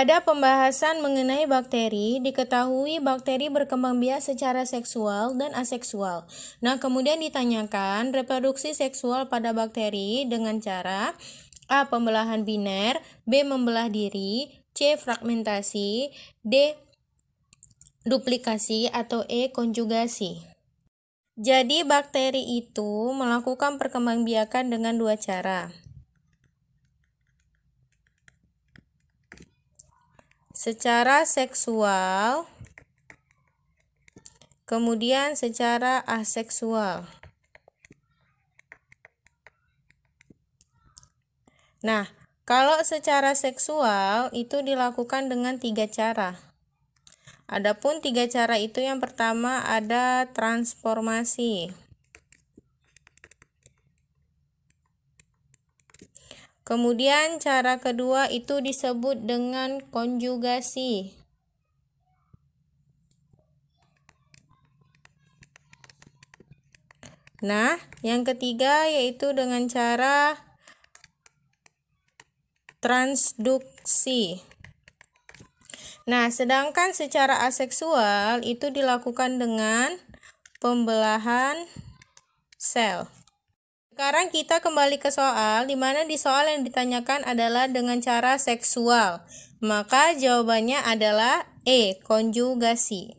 Pada pembahasan mengenai bakteri, diketahui bakteri berkembang biak secara seksual dan aseksual. Nah, kemudian ditanyakan reproduksi seksual pada bakteri dengan cara A. Pembelahan biner, B. Membelah diri, C. Fragmentasi, D. Duplikasi atau E. Konjugasi. Jadi, bakteri itu melakukan perkembangbiakan dengan dua cara. Secara seksual, kemudian secara aseksual. Nah, kalau secara seksual itu dilakukan dengan tiga cara. Adapun tiga cara itu, yang pertama ada transformasi, kemudian cara kedua itu disebut dengan konjugasi. Nah, yang ketiga yaitu dengan cara transduksi. Nah, sedangkan secara aseksual itu dilakukan dengan pembelahan sel. Sekarang kita kembali ke soal, di mana di soal yang ditanyakan adalah dengan cara seksual. Maka jawabannya adalah E, konjugasi.